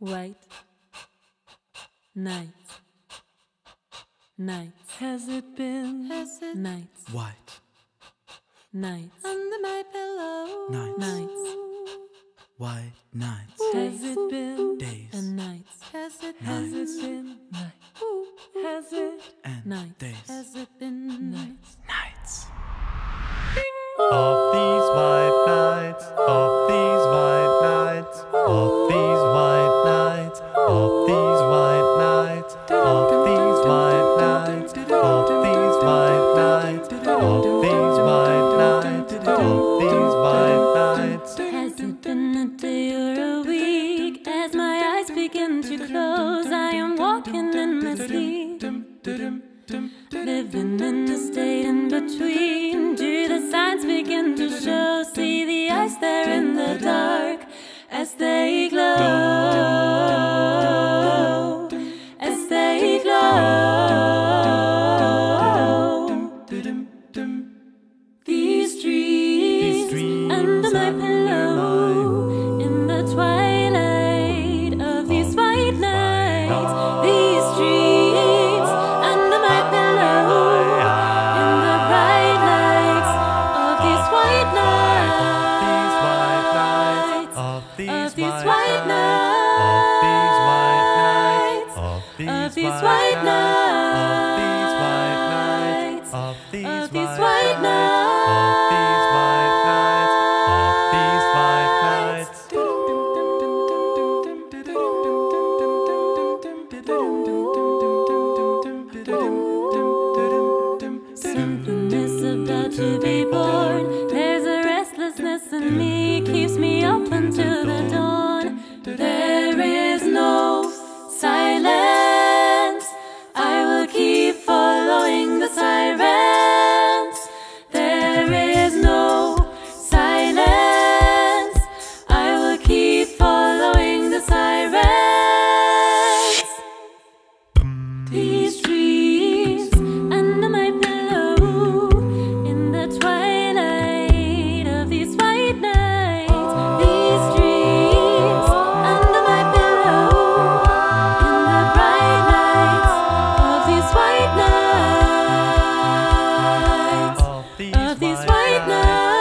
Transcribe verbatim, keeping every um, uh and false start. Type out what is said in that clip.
white night, night. Has it been? Has it night? White night under my pillow. Night, night. White night. Has it been days and nights? Has it? Has it been night? Has it and night days? Has it been nights? Nights. Of these white nights, of these white nights, of these white nights, of these white nights, of these white nights, of these white nights, of these white nights, of these white nights. Has it been a day or a week? As my eyes begin to close, I am walking in my sleep, living in the state in between. Do the signs begin to show? See the eyes there in the dark as they glow, as they glow. These dreams under my pillow in the twilight of these white nights. These dreams. Of these white nights, of these white nights, of these white nights. Something is about to be born. There's a restlessness in me, keeps me up until the dawn. There is no silence. These white nights.